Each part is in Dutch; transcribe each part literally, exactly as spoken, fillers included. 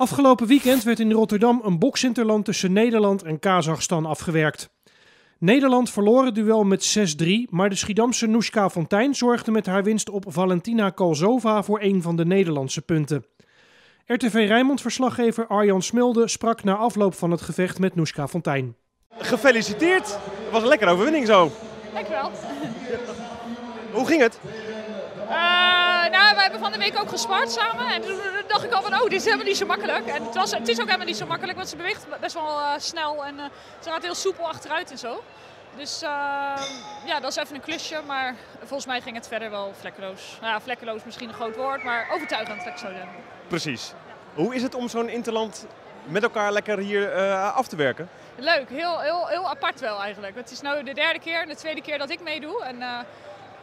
Afgelopen weekend werd in Rotterdam een boksinterland tussen Nederland en Kazachstan afgewerkt. Nederland verloor het duel met zes drie, maar de Schiedamse Nouchka Fontijn zorgde met haar winst op Valentina Khalzova voor een van de Nederlandse punten. R T V Rijnmond-verslaggever Arjan Smilde sprak na afloop van het gevecht met Nouchka Fontijn. Gefeliciteerd! Het was een lekkere overwinning zo. Dankjewel. Hoe ging het? Uh, nou, we hebben van de week ook gespart samen en toen dacht ik al van, oh, dit is helemaal niet zo makkelijk. En het, was, het is ook helemaal niet zo makkelijk, want ze beweegt best wel uh, snel en uh, ze gaat heel soepel achteruit en zo. Dus uh, ja, dat is even een klusje, maar volgens mij ging het verder wel vlekkeloos. Nou ja, vlekkeloos misschien een groot woord, maar overtuigend, dat ik zo denk. Precies. Ja. Hoe is het om zo'n interland met elkaar lekker hier uh, af te werken? Leuk, heel, heel, heel apart wel eigenlijk. Het is nu de derde keer en de tweede keer dat ik meedoe. En, uh,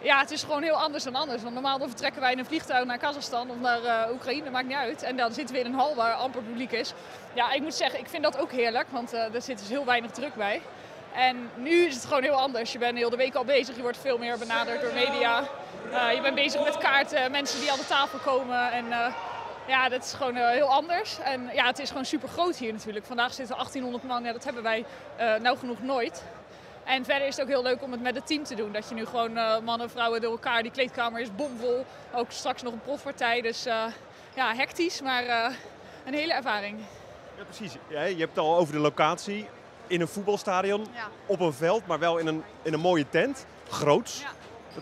ja, het is gewoon heel anders dan anders. Want normaal dan vertrekken wij in een vliegtuig naar Kazachstan of naar uh, Oekraïne, maakt niet uit. En dan zitten we in een hal waar amper publiek is. Ja, ik moet zeggen, ik vind dat ook heerlijk, want uh, er zit dus heel weinig druk bij. En nu is het gewoon heel anders. Je bent heel de week al bezig, je wordt veel meer benaderd door media. Uh, je bent bezig met kaarten, mensen die aan de tafel komen. En, uh, Ja, dat is gewoon uh, heel anders. En ja, het is gewoon super groot hier natuurlijk. Vandaag zitten achttienhonderd man, ja, dat hebben wij uh, nou genoeg nooit. En verder is het ook heel leuk om het met het team te doen. Dat je nu gewoon uh, mannen en vrouwen door elkaar, die kleedkamer is bomvol. Ook straks nog een profpartij, dus uh, ja, hectisch, maar uh, een hele ervaring. Ja, precies. Ja, je hebt het al over de locatie. In een voetbalstadion, ja. Op een veld, maar wel in een, in een mooie tent. Groots. Ja.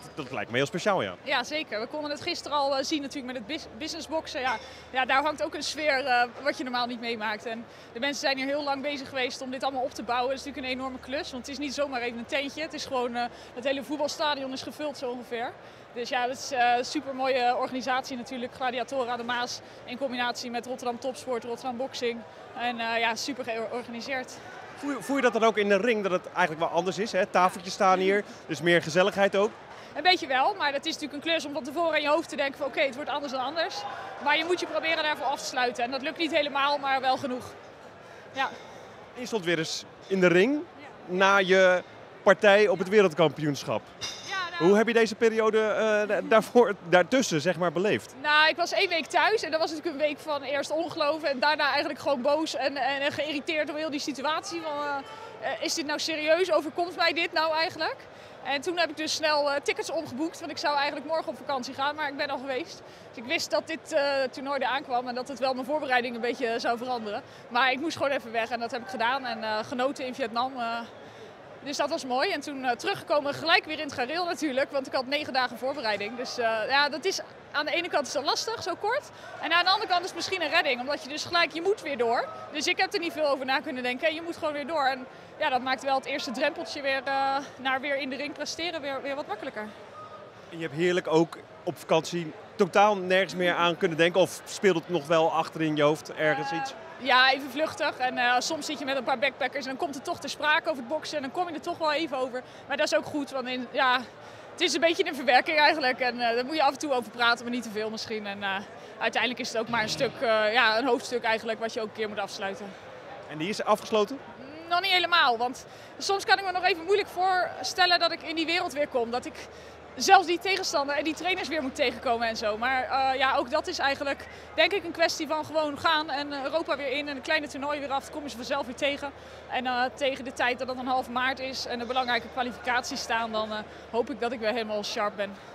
Dat, dat lijkt me heel speciaal, ja. Ja, zeker. We konden het gisteren al uh, zien natuurlijk met het businessboxen. Ja, ja, daar hangt ook een sfeer uh, wat je normaal niet meemaakt. En de mensen zijn hier heel lang bezig geweest om dit allemaal op te bouwen. Dat is natuurlijk een enorme klus, want het is niet zomaar even een tentje. Het is gewoon, uh, het hele voetbalstadion is gevuld zo ongeveer. Dus ja, dat is een uh, super mooie organisatie natuurlijk. Gladiatora de Maas in combinatie met Rotterdam Topsport, Rotterdam Boxing. En uh, ja, super georganiseerd. Voel je, voel je dat dan ook in de ring, dat het eigenlijk wel anders is? Hè? Tafeltjes staan hier, dus meer gezelligheid ook. Een beetje wel, maar dat is natuurlijk een klus om van tevoren in je hoofd te denken van oké, okay, het wordt anders dan anders. Maar je moet je proberen daarvoor af te sluiten. En dat lukt niet helemaal, maar wel genoeg. Ja. Je stond weer eens in de ring na je partij op het wereldkampioenschap. Ja, nou... Hoe heb je deze periode uh, daarvoor, daartussen zeg maar, beleefd? Nou, ik was één week thuis en dat was natuurlijk een week van eerst ongeloof en daarna eigenlijk gewoon boos en, en, en geïrriteerd door heel die situatie. Van, uh, is dit nou serieus? Overkomt mij dit nou eigenlijk? En toen heb ik dus snel uh, tickets omgeboekt, want ik zou eigenlijk morgen op vakantie gaan, maar ik ben al geweest. Dus ik wist dat dit uh, toernooi eraan kwam en dat het wel mijn voorbereiding een beetje uh, zou veranderen. Maar ik moest gewoon even weg en dat heb ik gedaan en uh, genoten in Vietnam. Uh, dus dat was mooi. En toen uh, teruggekomen gelijk weer in het gareel natuurlijk, want ik had negen dagen voorbereiding. Dus uh, ja, dat is aan de ene kant is dat lastig, zo kort. En aan de andere kant is het misschien een redding, omdat je dus gelijk, je moet weer door. Dus ik heb er niet veel over na kunnen denken, je moet gewoon weer door. En, ja, dat maakt wel het eerste drempeltje weer uh, naar weer in de ring presteren weer, weer wat makkelijker. Je hebt heerlijk ook op vakantie totaal nergens meer aan kunnen denken of speelt het nog wel achter in je hoofd ergens uh, iets? Ja, even vluchtig en uh, soms zit je met een paar backpackers en dan komt het toch ter sprake over het boksen en dan kom je er toch wel even over. Maar dat is ook goed, want in, ja, het is een beetje een verwerking eigenlijk en uh, daar moet je af en toe over praten, maar niet te veel misschien. En uh, uiteindelijk is het ook maar een stuk, uh, ja, een hoofdstuk eigenlijk wat je ook een keer moet afsluiten. En die is afgesloten? Nog niet helemaal, want soms kan ik me nog even moeilijk voorstellen dat ik in die wereld weer kom. Dat ik zelfs die tegenstander en die trainers weer moet tegenkomen en zo. Maar uh, ja, ook dat is eigenlijk denk ik een kwestie van gewoon gaan en Europa weer in en een kleine toernooi weer af. Dan kom je ze vanzelf weer tegen. En uh, tegen de tijd dat het een half maart is en de belangrijke kwalificaties staan, dan uh, hoop ik dat ik weer helemaal sharp ben.